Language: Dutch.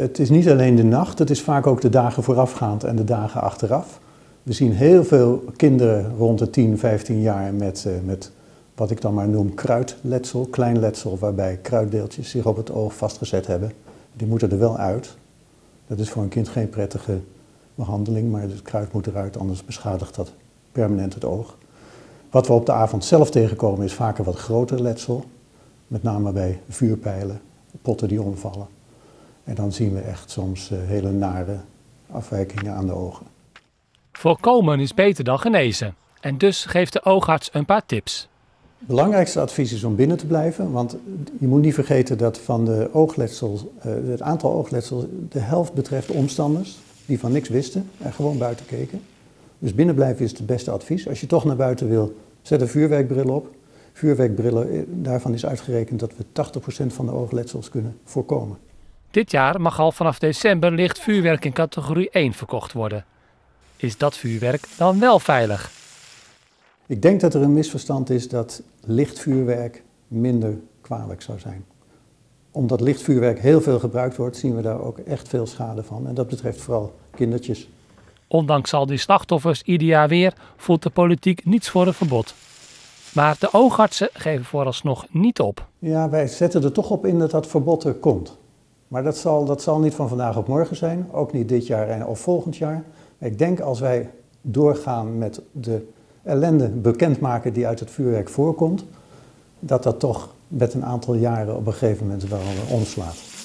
Het is niet alleen de nacht, het is vaak ook de dagen voorafgaand en de dagen achteraf. We zien heel veel kinderen rond de 10, 15 jaar met wat ik dan maar noem kruidletsel, klein letsel, waarbij kruiddeeltjes zich op het oog vastgezet hebben. Die moeten er wel uit. Dat is voor een kind geen prettige behandeling, maar het kruid moet eruit, anders beschadigt dat permanent het oog. Wat we op de avond zelf tegenkomen is vaak een wat groter letsel, met name bij vuurpijlen, potten die omvallen. En dan zien we echt soms hele nare afwijkingen aan de ogen. Voorkomen is beter dan genezen. En dus geeft de oogarts een paar tips. Het belangrijkste advies is om binnen te blijven. Want je moet niet vergeten dat van de oogletsels, het aantal oogletsels de helft betreft omstanders die van niks wisten en gewoon buiten keken. Dus binnen blijven is het beste advies. Als je toch naar buiten wil, zet een vuurwerkbril op. Vuurwerkbrillen, daarvan is uitgerekend dat we 80% van de oogletsels kunnen voorkomen. Dit jaar mag al vanaf december licht vuurwerk in categorie 1 verkocht worden. Is dat vuurwerk dan wel veilig? Ik denk dat er een misverstand is dat licht vuurwerk minder kwalijk zou zijn. Omdat licht vuurwerk heel veel gebruikt wordt, zien we daar ook echt veel schade van. En dat betreft vooral kindertjes. Ondanks al die slachtoffers ieder jaar weer, voelt de politiek niets voor een verbod. Maar de oogartsen geven vooralsnog niet op. Ja, wij zetten er toch op in dat dat verbod er komt. Maar dat zal niet van vandaag op morgen zijn, ook niet dit jaar of volgend jaar. Ik denk als wij doorgaan met de ellende bekendmaken die uit het vuurwerk voorkomt, dat dat toch met een aantal jaren op een gegeven moment wel omslaat.